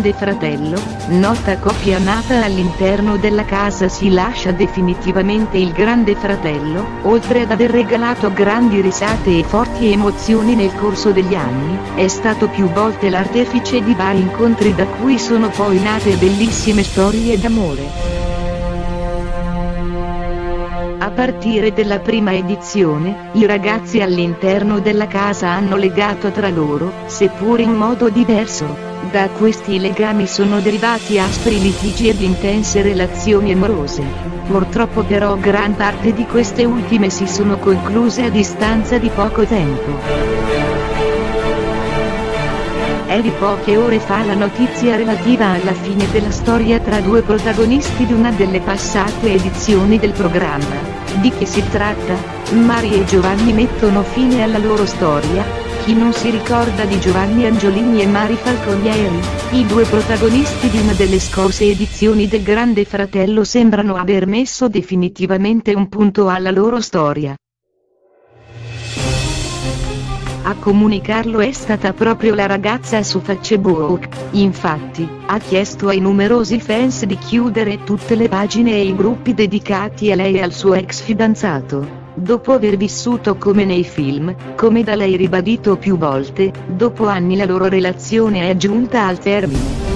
Grande Fratello, nota coppia nata all'interno della casa si lascia definitivamente il Grande Fratello, oltre ad aver regalato grandi risate e forti emozioni nel corso degli anni, è stato più volte l'artefice di vari incontri da cui sono poi nate bellissime storie d'amore. A partire dalla prima edizione, i ragazzi all'interno della casa hanno legato tra loro, seppur in modo diverso. Da questi legami sono derivati aspri litigi ed intense relazioni amorose. Purtroppo però gran parte di queste ultime si sono concluse a distanza di poco tempo. È di poche ore fa la notizia relativa alla fine della storia tra due protagonisti di una delle passate edizioni del programma. Di che si tratta? Mari e Giovanni mettono fine alla loro storia. Chi non si ricorda di Giovanni Angiolini e Mari Falconieri, i due protagonisti di una delle scorse edizioni del Grande Fratello, sembrano aver messo definitivamente un punto alla loro storia. A comunicarlo è stata proprio la ragazza su Facebook. Infatti, ha chiesto ai numerosi fans di chiudere tutte le pagine e i gruppi dedicati a lei e al suo ex fidanzato. Dopo aver vissuto come nei film, come da lei ribadito più volte, dopo anni la loro relazione è giunta al termine.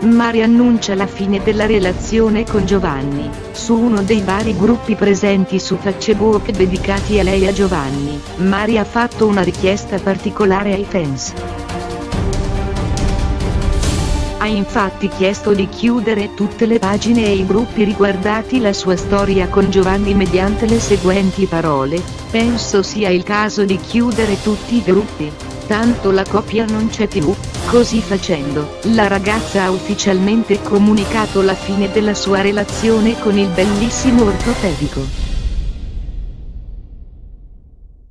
Mari annuncia la fine della relazione con Giovanni, su uno dei vari gruppi presenti su Facebook dedicati a lei e a Giovanni. Mari ha fatto una richiesta particolare ai fans. Ha infatti chiesto di chiudere tutte le pagine e i gruppi riguardanti la sua storia con Giovanni mediante le seguenti parole: penso sia il caso di chiudere tutti i gruppi, tanto la coppia non c'è più. Così facendo, la ragazza ha ufficialmente comunicato la fine della sua relazione con il bellissimo ortopedico.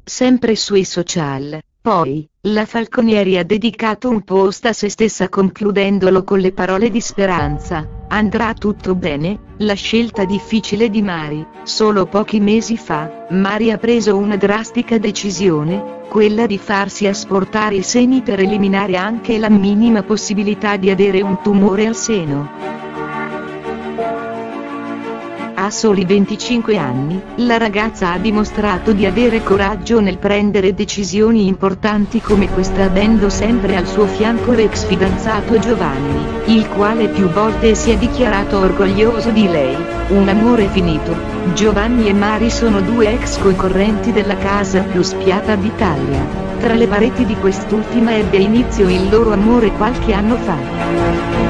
Sempre sui social, poi, la Falconieri ha dedicato un post a se stessa concludendolo con le parole di speranza: andrà tutto bene. La scelta difficile di Mari. Solo pochi mesi fa, Mari ha preso una drastica decisione, quella di farsi asportare i seni per eliminare anche la minima possibilità di avere un tumore al seno. A soli 25 anni, la ragazza ha dimostrato di avere coraggio nel prendere decisioni importanti come questa, avendo sempre al suo fianco l'ex fidanzato Giovanni, il quale più volte si è dichiarato orgoglioso di lei. Un amore finito. Giovanni e Mari sono due ex concorrenti della casa più spiata d'Italia. Tra le pareti di quest'ultima ebbe inizio il loro amore qualche anno fa.